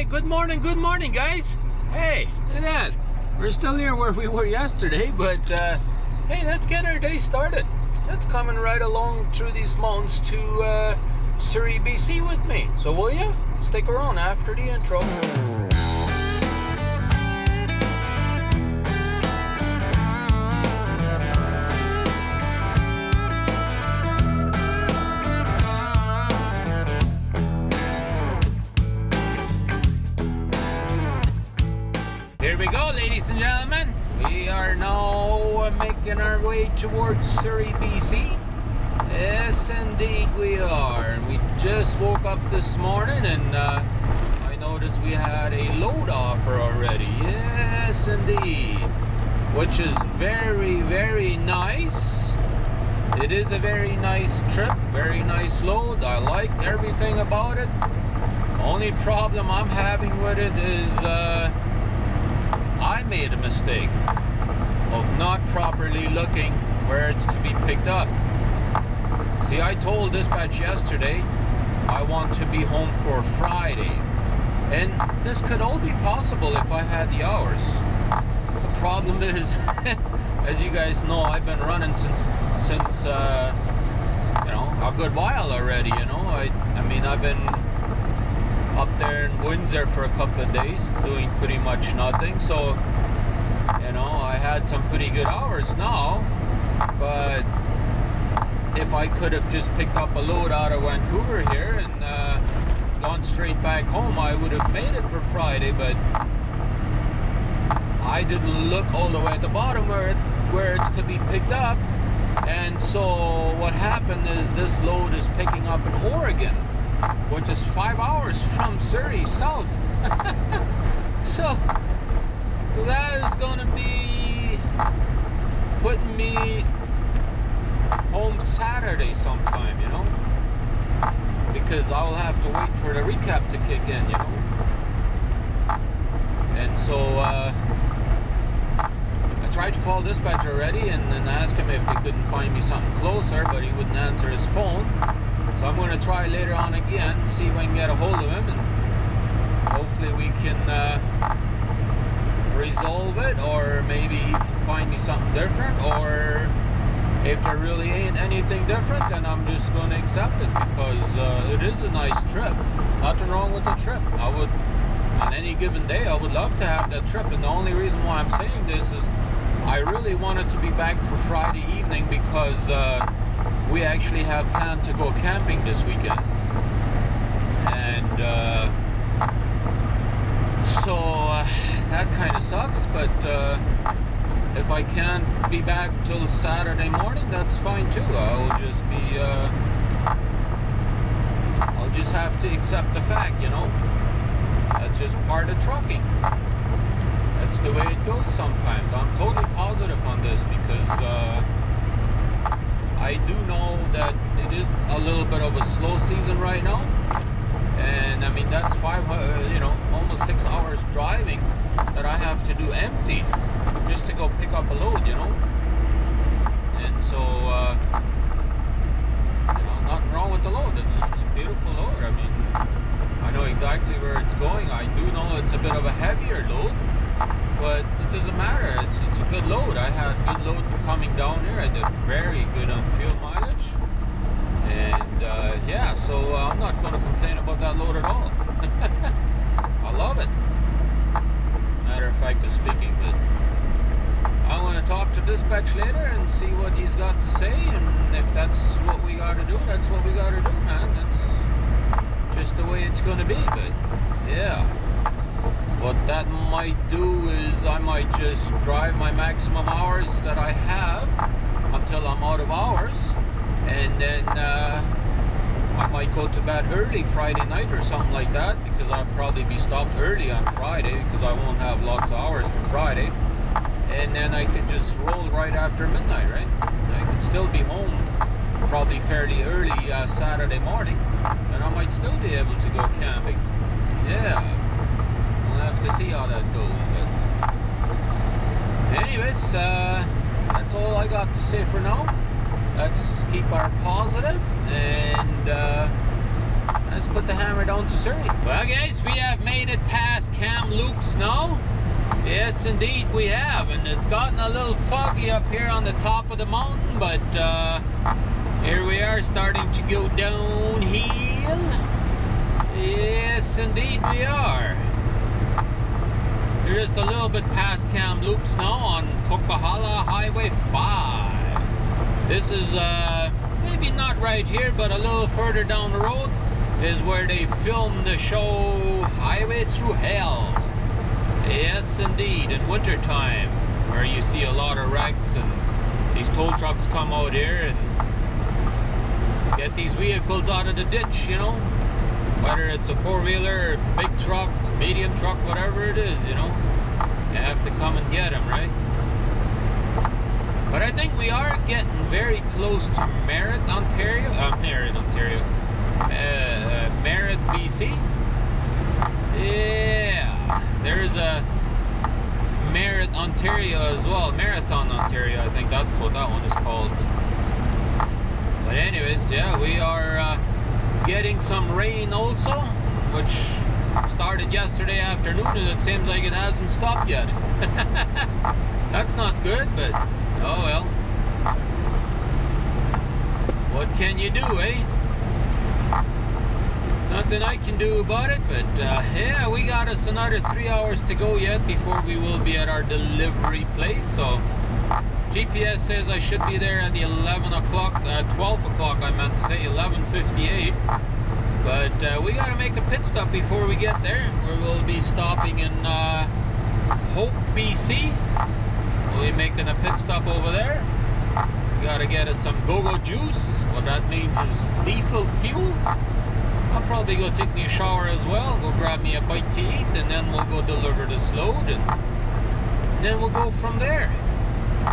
Hey, good morning, guys. Hey, look at that. We're still here where we were yesterday, but hey, let's get our day started. Let's coming right along through these mountains to Surrey, BC with me. So will you? Stick around after the intro. Here we go, ladies and gentlemen. We are now making our way towards Surrey, BC. Yes, indeed we are. We just woke up this morning and I noticed we had a load offer already. Yes, indeed. Which is very, very nice. It is a very nice trip, very nice load. I like everything about it. Only problem I'm having with it is I made a mistake of not properly looking where it's to be picked up. See, I told dispatch yesterday I want to be home for Friday, and this could all be possible if I had the hours. The problem is, as you guys know, I've been running since you know, a good while already. You know, I mean I've been up there in Windsor for a couple of days doing pretty much nothing, so you know I had some pretty good hours now. But if I could have just picked up a load out of Vancouver here and gone straight back home, I would have made it for Friday. But I didn't look all the way at the bottom where it's to be picked up, and so what happened is this load is picking up in Oregon, which is 5 hours from Surrey south. So that is gonna be putting me home Saturday sometime, you know, because I'll have to wait for the recap to kick in, you know. And so I tried to call dispatch already and ask him if they couldn't find me something closer, but he wouldn't answer his phone. So I'm going to try later on again, see if I can get a hold of him, and hopefully we can resolve it, or maybe he can find me something different, or if there really ain't anything different, then I'm just going to accept it, because it is a nice trip. Nothing wrong with the trip. I would, on any given day, I would love to have that trip, and the only reason why I'm saying this is I really wanted to be back for Friday evening, because we actually have planned to go camping this weekend, and so that kind of sucks. But if I can't be back till Saturday morning, that's fine too. I'll just be I'll just have to accept the fact, you know, that's just part of trucking. That's the way it goes sometimes. I'm totally positive on this, because I do know that it is a little bit of a slow season right now, and I mean that's 500, you know, almost 6 hours driving that I have to do empty just to go pick up a load, you know. And so you know, nothing wrong with the load. It's a beautiful load. I mean, I know exactly where it's going. I do know it's a bit of a heavier load, but it doesn't matter. It's a good load. I had a good load coming down here. I did very good on fuel mileage, and yeah, so I'm not going to complain about that load at all. I love it. Matter of fact of speaking, but I'm going to talk to dispatch later and see what he's got to say, and if that's what we got to do, that's what we got to do, man. That's just the way it's going to be. But yeah, what that might do is I might just drive my maximum hours that I have until I'm out of hours, and then I might go to bed early Friday night or something like that, because I'll probably be stopped early on Friday because I won't have lots of hours for Friday, and then I could just roll right after midnight, right? I could still be home probably fairly early Saturday morning, and I might still be able to go camping. Yeah, have to see how that goes. But anyways, that's all I got to say for now. Let's keep our positive, and let's put the hammer down to Surrey. Well guys, we have made it past Kamloops now? Yes, indeed we have, and it's gotten a little foggy up here on the top of the mountain, but here we are starting to go downhill. Yes, indeed we are. We're just a little bit past Kamloops now on Coquihalla Highway 5. This is maybe not right here, but a little further down the road is where they filmed the show Highway Through Hell. Yes, indeed, in winter time, where you see a lot of wrecks, and these tow trucks come out here and get these vehicles out of the ditch, you know, whether it's a four-wheeler, big truck, medium truck, whatever it is, you know, you have to come and get them, right? But I think we are getting very close to Merritt, Ontario, Merritt, BC. Yeah, there is a Merritt, Ontario as well, Marathon, Ontario, I think that's what that one is called. But anyways, yeah, we are getting some rain also, which started yesterday afternoon, and it seems like it hasn't stopped yet. That's not good, but oh well. What can you do, eh? Nothing I can do about it, but yeah, we got us another 3 hours to go yet before we will be at our delivery place. So GPS says I should be there at the 12 o'clock, I meant to say, 11:58. But we gotta make a pit stop before we get there. We will be stopping in Hope, BC. We'll be making a pit stop over there. We gotta get us some go-go juice. What that means is diesel fuel. I'll probably go take me a shower as well, go grab me a bite to eat, and then we'll go deliver this load, and then we'll go from there.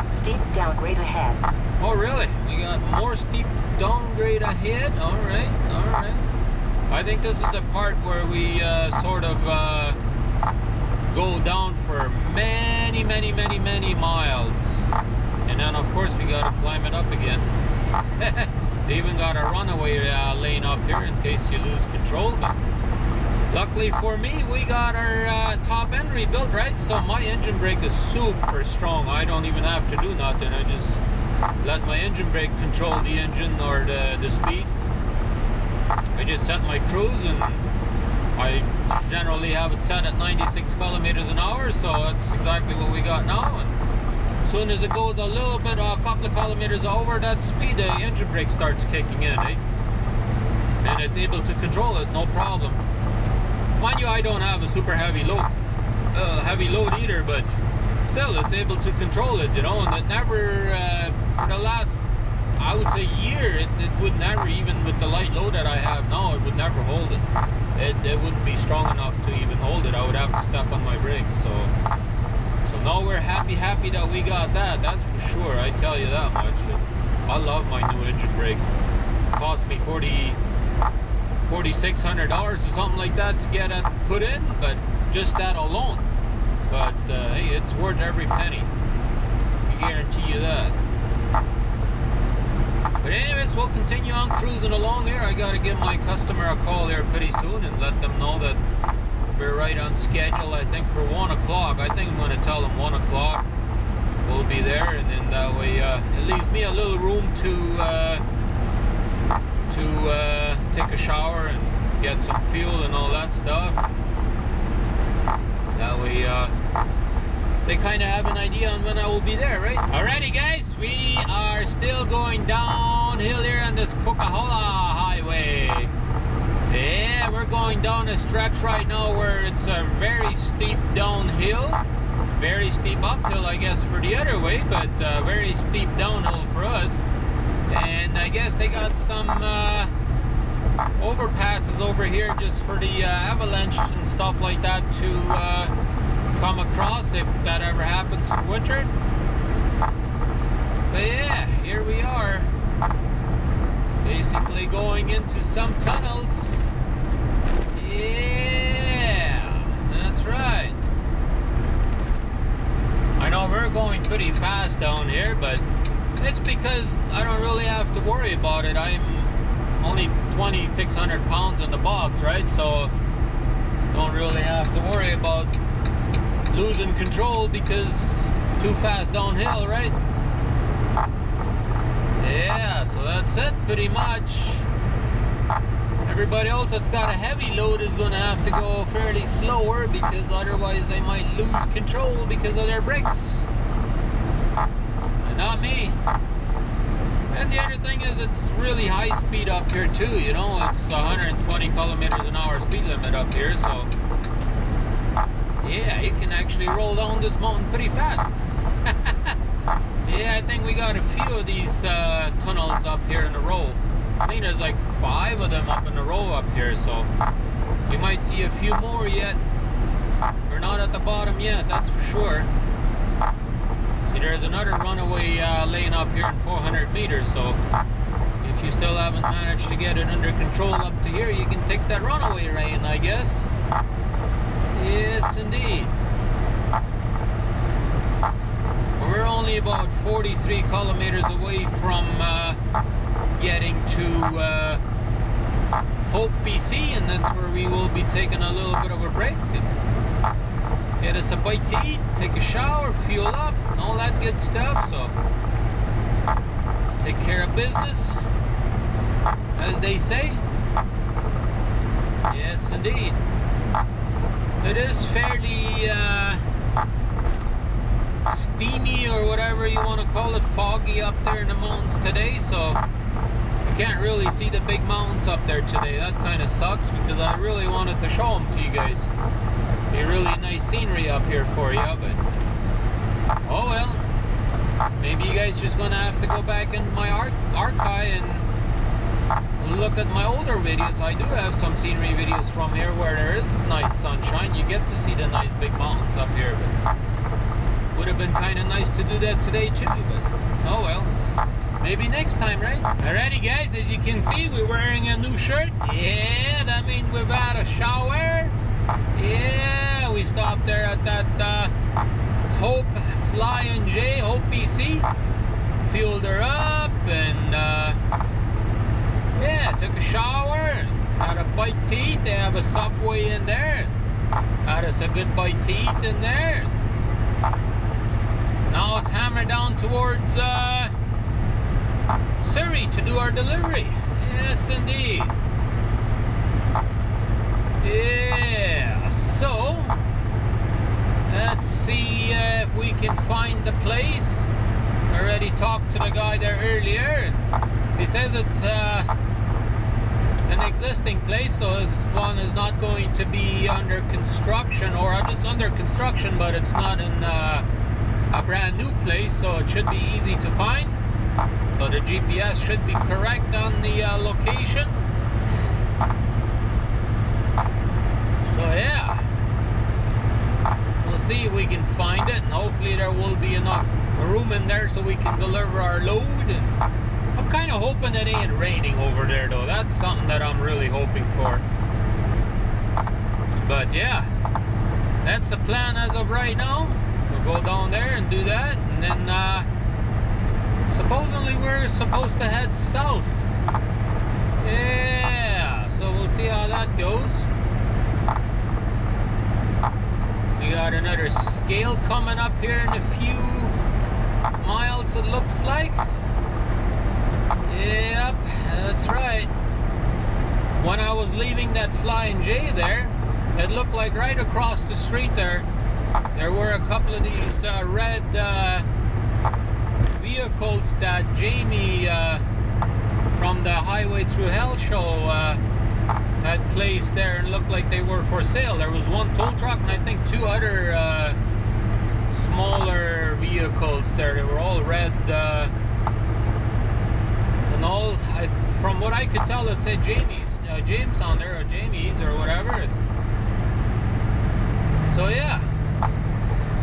Steep downgrade ahead. Oh really? We got more steep downgrade ahead? Alright, alright. I think this is the part where we sort of go down for many miles. And then of course we gotta climb it up again. They even got a runaway lane up here in case you lose control. But luckily for me, we got our top end rebuilt, right? So my engine brake is super strong. I don't even have to do nothing. I just let my engine brake control the engine or the speed. I just set my cruise, and I generally have it set at 96 kilometers an hour, so that's exactly what we got now. And as soon as it goes a little bit, a couple of kilometers over that speed, the engine brake starts kicking in, eh? And it's able to control it, no problem. Mind you, I don't have a super heavy load either, but still, it's able to control it, you know, and it never, for the last, I would say, year, it would never, even with the light load that I have now, it would never hold it. It wouldn't be strong enough to even hold it. I would have to step on my brakes. So now we're happy that we got that. That's for sure, I tell you that much. I love my new engine brake. It cost me $4,600 or something like that to get it put in, but just that alone. But hey, it's worth every penny. I guarantee you that. But anyways, we'll continue on cruising along here. I gotta give my customer a call here pretty soon and let them know that we're right on schedule, I think, for 1 o'clock. I think I'm gonna tell them 1 o'clock we'll be there, and then that way it leaves me a little room to take a shower and get some fuel and all that stuff. That way they kind of have an idea on when I will be there, right? Alrighty guys, we are still going downhill here on this Coquihalla Highway. Yeah, we're going down a stretch right now where it's a very steep downhill. Very steep uphill, I guess, for the other way, but very steep downhill for us. And I guess they got some overpasses over here just for the avalanche and stuff like that to come across if that ever happens in winter. But yeah, here we are, basically going into some tunnels. Yeah, that's right. I know we're going pretty fast down here, but it's because I don't really have to worry about it. I'm only 2,600 pounds in the box, right? So don't really have to worry about losing control because too fast downhill, right? Yeah, so that's it pretty much. Everybody else that's got a heavy load is going to have to go fairly slower because otherwise they might lose control because of their brakes. And not me. And the other thing is it's really high speed up here too, you know, it's 120 kilometers an hour speed limit up here, so yeah, you can actually roll down this mountain pretty fast. Yeah, I think we got a few of these tunnels up here in a row. I think there's like 5 of them up in a row up here, so you might see a few more yet. We're not at the bottom yet, that's for sure. There's another runaway lane up here in 400 meters, so if you still haven't managed to get it under control up to here, you can take that runaway lane, I guess. Yes, indeed. We're only about 43 kilometers away from getting to Hope, BC, and that's where we will be taking a little bit of a break. Get us a bite to eat, take a shower, fuel up, and all that good stuff, so take care of business, as they say. Yes, indeed. It is fairly steamy, or whatever you want to call it, foggy up there in the mountains today, so I can't really see the big mountains up there today. That kind of sucks, because I really wanted to show them to you guys. Be really nice scenery up here for you, but oh well. Maybe you guys just gonna have to go back in my archive and look at my older videos. I do have some scenery videos from here where there is nice sunshine. You get to see the nice big mountains up here, but would have been kind of nice to do that today too, but oh well. Maybe next time, right? Alrighty guys, as you can see, we're wearing a new shirt. Yeah, that means we've had a shower. Yeah, we stopped there at that Hope Flying J, Hope BC, fueled her up, and yeah, took a shower, had a bite to eat. They have a Subway in there, had us a good bite to eat in there. Now it's hammered down towards Surrey to do our delivery. Yes, indeed. Yeah, so let's see if we can find the place. I already talked to the guy there earlier. He says it's an existing place, so this one is not going to be under construction, or it's under construction, but it's not in a brand new place, so it should be easy to find. So the GPS should be correct on the location. So yeah, we'll see if we can find it, and hopefully there will be enough room in there so we can deliver our load. And I'm kind of hoping it ain't raining over there though. That's something that I'm really hoping for. But yeah, that's the plan as of right now. We'll go down there and do that, and then supposedly we're supposed to head south. Yeah, so we'll see how that goes. We got another scale coming up here in a few miles, it looks like. Yep, that's right. When I was leaving that Flying J there, it looked like right across the street there, there were a couple of these red vehicles that Jamie from the Highway Through Hell show had placed there, and looked like they were for sale. There was one tow truck and I think 2 other smaller vehicles there. They were all red and all. From what I could tell, it said Jamie's, James on there, or Jamie's or whatever. So yeah.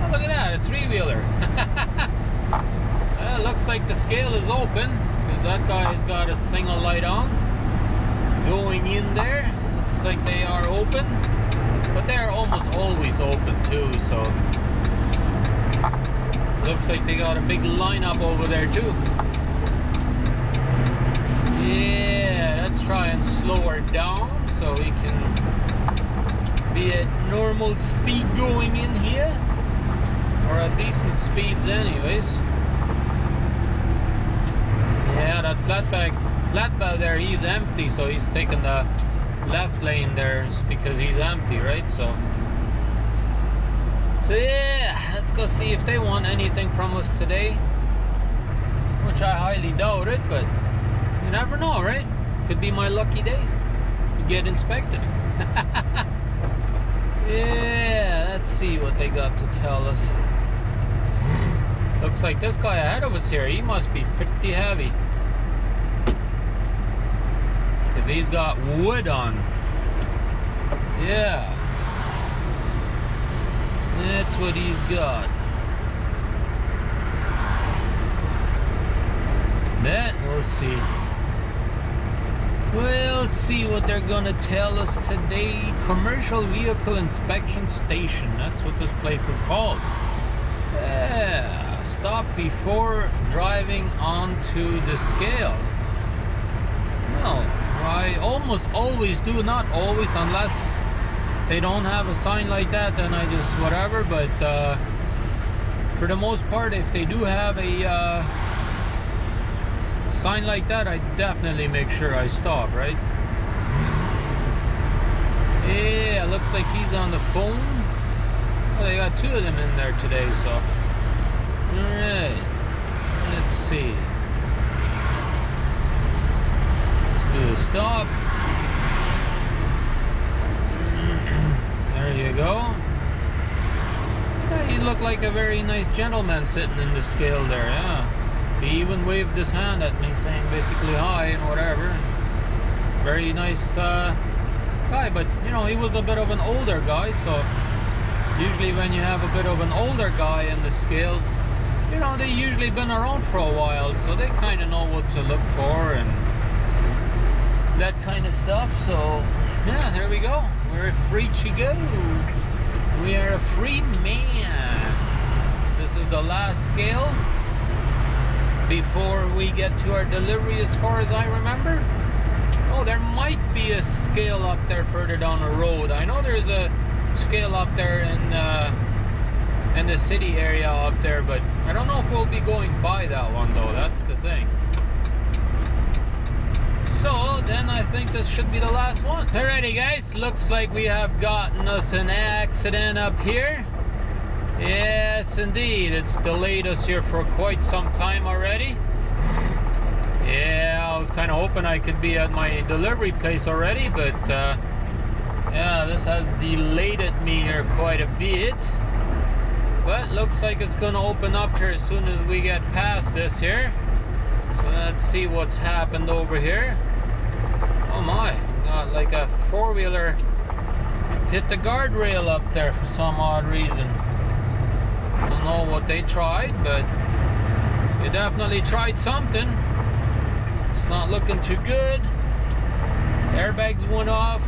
Oh, look at that, a 3-wheeler. Well, looks like the scale is open, because that guy's got a single light on. Going in there, looks like they are open, but they're almost always open too, so looks like they got a big lineup over there too. Yeah, let's try and slow her down so we can be at normal speed going in here. We're at decent speeds anyways. Yeah, that flatbed there, he's empty, so he's taking the left lane there because he's empty, right? So yeah, let's go see if they want anything from us today, which I highly doubt it, but you never know, right? Could be my lucky day to get inspected. Yeah, let's see what they got to tell us. Looks like this guy ahead of us here, he must be pretty heavy, because he's got wood on. Yeah, that's what he's got. But we'll see. We'll see what they're gonna tell us today. Commercial Vehicle Inspection Station, that's what this place is called. Yeah, stop before driving onto the scale. Well, I almost always do, not always, unless they don't have a sign like that, then I just whatever, but for the most part, if they do have a sign like that, I definitely make sure I stop, right? Yeah, looks like he's on the phone. Well, they got two of them in there today, so alright, let's see. Let's do a stop. There you go. Yeah, he looked like a very nice gentleman sitting in the scale there, yeah. He even waved his hand at me saying basically hi and whatever. Very nice guy, but you know, he was a bit of an older guy, so usually when you have a bit of an older guy in the scale, you know, they usually been around for a while, so they kind of know what to look for and that kind of stuff, so yeah, there we go. We're a free chigo. We are a free man. This is the last scale before we get to our delivery, as far as I remember. Oh, there might be a scale up there further down the road. I know there's a scale up there in the city area up there, but I don't know if we'll be going by that one though. That's the thing. So then I think this should be the last one. Alrighty guys, looks like we have gotten us an accident up here. Yes indeed, it's delayed us here for quite some time already. Yeah, I was kind of hoping I could be at my delivery place already, but yeah, this has delayed me here quite a bit. But looks like it's gonna open up here as soon as we get past this here. So let's see what's happened over here. Oh my, got like a four-wheeler hit the guardrail up there for some odd reason. Don't know what they tried, but they definitely tried something. It's not looking too good. Airbags went off.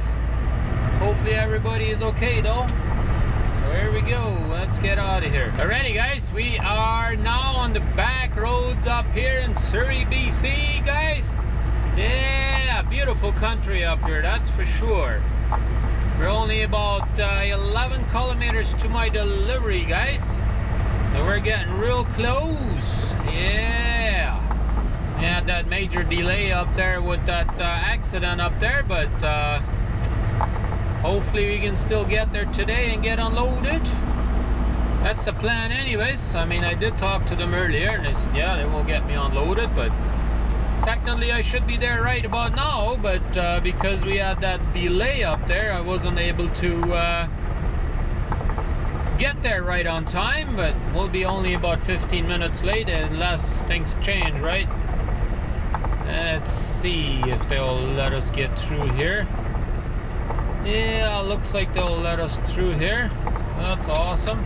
Hopefully everybody is okay though. So here we go, let's get out of here. Alrighty guys, we are now on the back roads up here in Surrey, BC, guys. Yeah, beautiful country up here, that's for sure. We're only about 11 kilometers to my delivery, guys. So we're getting real close. Yeah. Yeah, that major delay up there with that accident up there, but hopefully we can still get there today and get unloaded. That's the plan anyways. I mean, I did talk to them earlier and they said, yeah, they will get me unloaded, but technically I should be there right about now, but because we had that delay up there, I wasn't able to get there right on time, but we'll be only about 15 minutes late unless things change, right? Let's see if they'll let us get through here. Yeah, looks like they'll let us through here. That's awesome.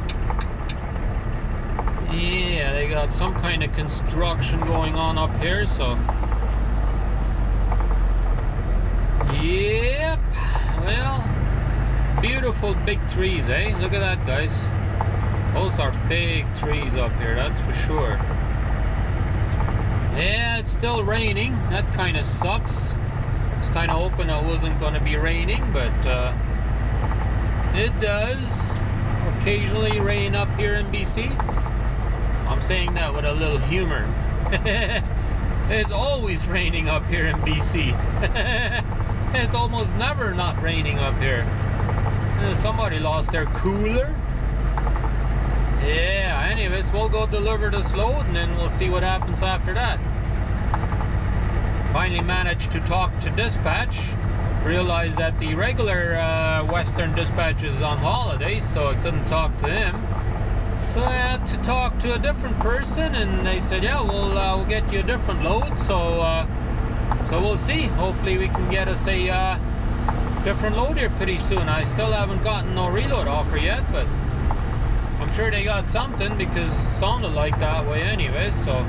Yeah, they got some kind of construction going on up here, so yep. Well, beautiful big trees, eh? Look at that, guys. Those are big trees up here, that's for sure. Yeah, it's still raining. That kind of sucks. It's kind of hoping it wasn't going to be raining, but it does. Okay, occasionally rain up here in BC. I'm saying that with a little humor. It's always raining up here in BC. It's almost never not raining up here. Somebody lost their cooler. Yeah, anyways, we'll go deliver this load and then we'll see what happens after that. Finally managed to talk to dispatch. Realized that the regular Western dispatch is on holiday, so I couldn't talk to him. So I had to talk to a different person, and they said, yeah, we'll get you a different load. So so we'll see. Hopefully we can get us a different load here pretty soon. I still haven't gotten no reload offer yet, but I'm sure they got something because it sounded like that way anyways. So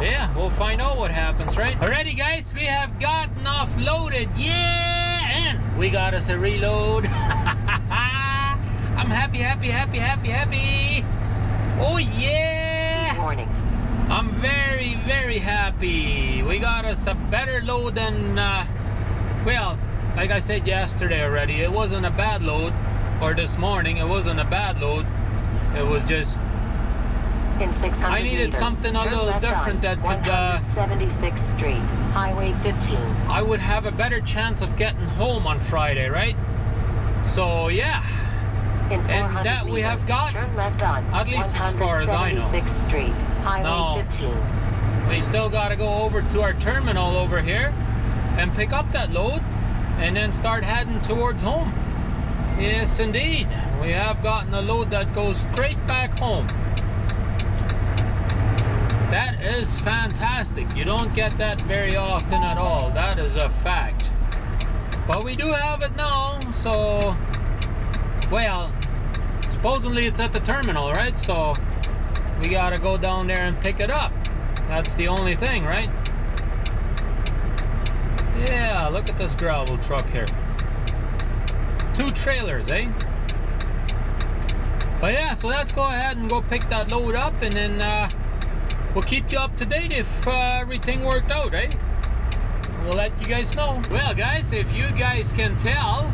yeah, we'll find out what happens, right? Alrighty guys, we have gotten offloaded, yeah! And we got us a reload. I'm happy, happy, happy, happy, happy. Oh yeah! Good morning. I'm very, very happy. We got us a better load than, well, like I said yesterday already, it wasn't a bad load, or this morning, it wasn't a bad load. It was just, in 600 I needed meters, something a little different that could, 176th Street, Highway 15. I would have a better chance of getting home on Friday, right? So, yeah. In 400 and that meters, we have got, turn left on, at least as far as I know. 176th Street, Highway 15. We still got to go over to our terminal over here and pick up that load and then start heading towards home. Yes, indeed. We have gotten a load that goes straight back home. That is fantastic. You don't get that very often at all. That is a fact. But we do have it now, so, well, supposedly it's at the terminal, right? So we gotta go down there and pick it up. That's the only thing, right? Yeah, look at this gravel truck here. Two trailers, eh? But yeah, so let's go ahead and go pick that load up, and then we'll keep you up to date if everything worked out, eh? We'll let you guys know. Well guys, if you guys can tell,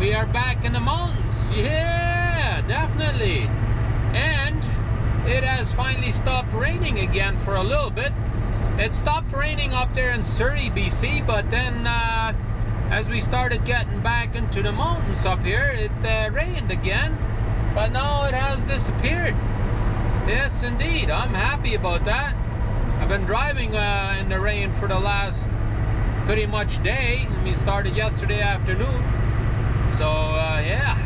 we are back in the mountains. Yeah, definitely. And it has finally stopped raining again for a little bit. It stopped raining up there in Surrey, BC, but then as we started getting back into the mountains up here, it rained again, but now it has disappeared. Yes, indeed. I'm happy about that. I've been driving in the rain for the last pretty much day. I mean, it started yesterday afternoon. So, yeah.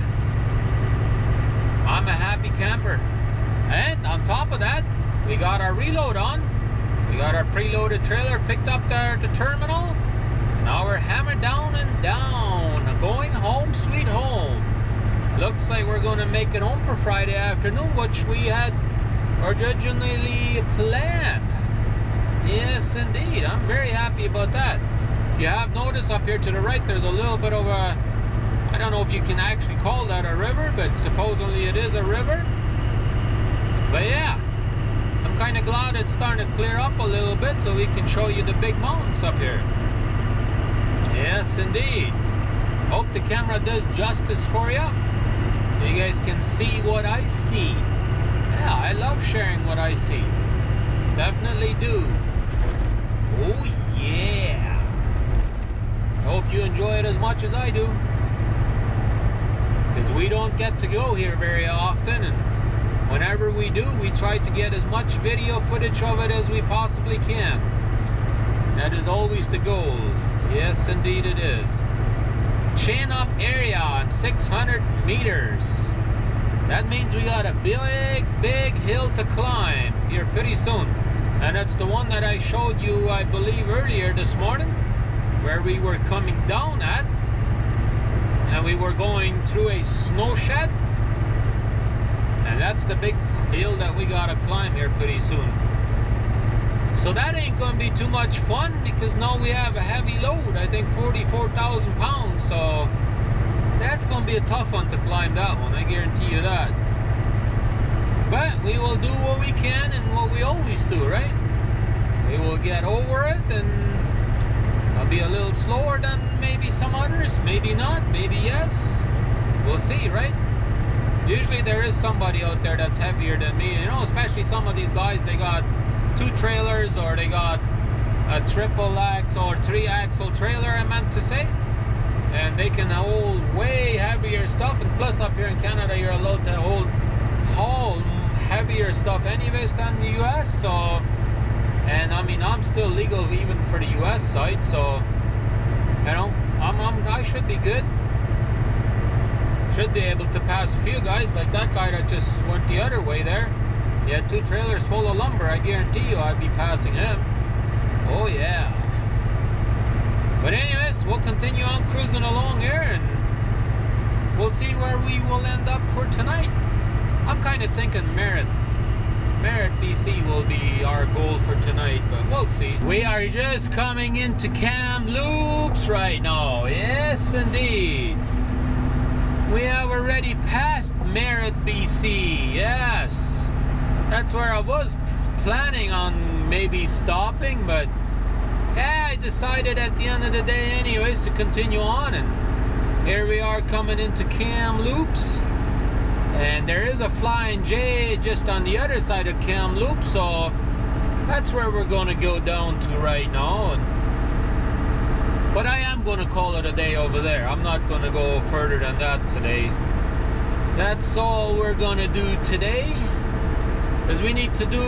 I'm a happy camper. And on top of that, we got our reload on. We got our preloaded trailer picked up there at the terminal. Now we're hammered down and down. Going home, sweet home. Looks like we're going to make it home for Friday afternoon, which we had originally planned. Yes, indeed. I'm very happy about that. If you have noticed up here to the right, there's a little bit of a, I don't know if you can actually call that a river, but supposedly it is a river. But yeah, I'm kind of glad it's starting to clear up a little bit so we can show you the big mountains up here. Yes, indeed. Hope the camera does justice for you, so you guys can see what I see. Yeah, I love sharing what I see. Definitely do. Oh yeah. Hope you enjoy it as much as I do, because we don't get to go here very often, and whenever we do, we try to get as much video footage of it as we possibly can. That is always the goal. Yes, indeed it is. Chin up area on 600 meters. That means we got a big, big hill to climb here pretty soon. And that's the one that I showed you, I believe, earlier this morning, where we were coming down at, and we were going through a snow shed. And that's the big hill that we gotta climb here pretty soon. So that ain't gonna be too much fun, because now we have a heavy load. I think 44,000 pounds, so that's gonna be a tough one to climb, that one, I guarantee you that. But we will do what we can and what we always do, right? We will get over it, and I'll be a little slower than maybe some others, maybe not, maybe yes. We'll see, right? Usually there is somebody out there that's heavier than me, you know, especially some of these guys, they got 2 trailers or they got a triple axle or 3-axle trailer, I meant to say, and they can hold way heavier stuff. And plus up here in Canada you're allowed to haul heavier stuff anyways than the US, so, and I mean I'm still legal even for the US side, so you know I should be good. Should be able to pass a few guys, like that guy that just went the other way there. He had 2 trailers full of lumber, I guarantee you I'd be passing him. Oh yeah. But anyways, we'll continue on cruising along here and we'll see where we will end up for tonight. I'm kind of thinking Merritt, BC will be our goal for tonight, but we'll see. We are just coming into Kamloops right now, yes indeed. We have already passed Merritt, BC, yes. That's where I was planning on maybe stopping, but yeah, I decided at the end of the day anyways to continue on, and here we are coming into Kamloops. And there is a Flying J just on the other side of Kamloops, so that's where we're gonna go down to right now. But I am going to call it a day over there. I'm not going to go further than that today. That's all we're going to do today, because we need to do,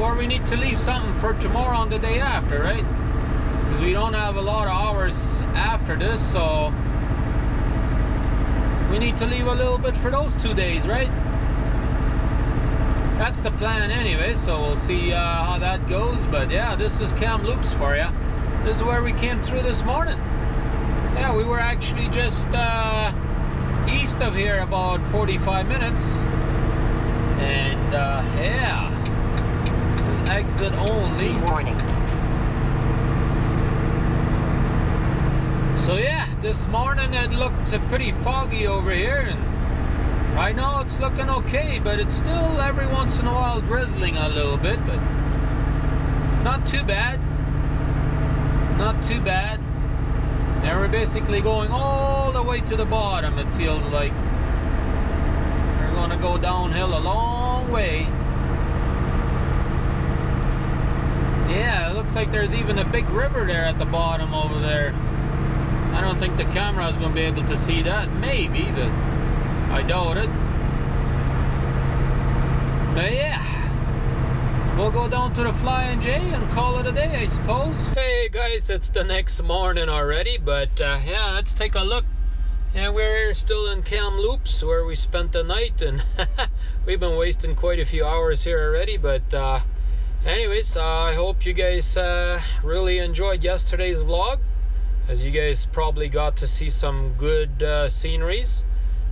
or we need to leave something for tomorrow and the day after, right? Because we don't have a lot of hours after this, so we need to leave a little bit for those 2 days, right? That's the plan anyway, so we'll see how that goes. But yeah, this is Kamloops for you. This is where we came through this morning. Yeah, we were actually just east of here about 45 minutes. And yeah, exit only. Warning. So yeah, this morning it looked pretty foggy over here. And right now it's looking okay, but it's still every once in a while drizzling a little bit, but not too bad. Not too bad. And we're basically going all the way to the bottom, it feels like. We're gonna go downhill a long way. Yeah, it looks like there's even a big river there at the bottom over there. I don't think the camera is gonna be able to see that. Maybe, but I doubt it. But yeah. We'll go down to the Flying J and call it a day, I suppose. Hey guys, it's the next morning already, but yeah, let's take a look. Yeah, we're still in Kamloops where we spent the night, and we've been wasting quite a few hours here already. But anyways, I hope you guys really enjoyed yesterday's vlog, as you guys probably got to see some good sceneries.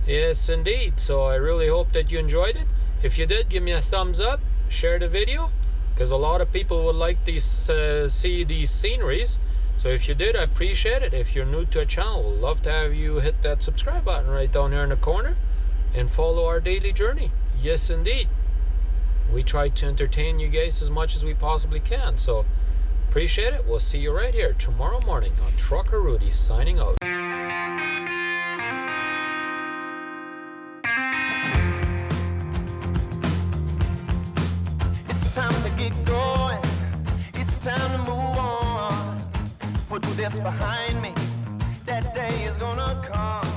Yes indeed, so I really hope that you enjoyed it. If you did, give me a thumbs up, share the video, because a lot of people would like to see these sceneries. So if you did, I appreciate it. If you're new to our channel, we'd love to have you hit that subscribe button right down here in the corner and follow our daily journey. Yes indeed, we try to entertain you guys as much as we possibly can, so appreciate it. We'll see you right here tomorrow morning on Trucker Rudy, signing out. Get going, it's time to move on. Put this behind me, that day is gonna come.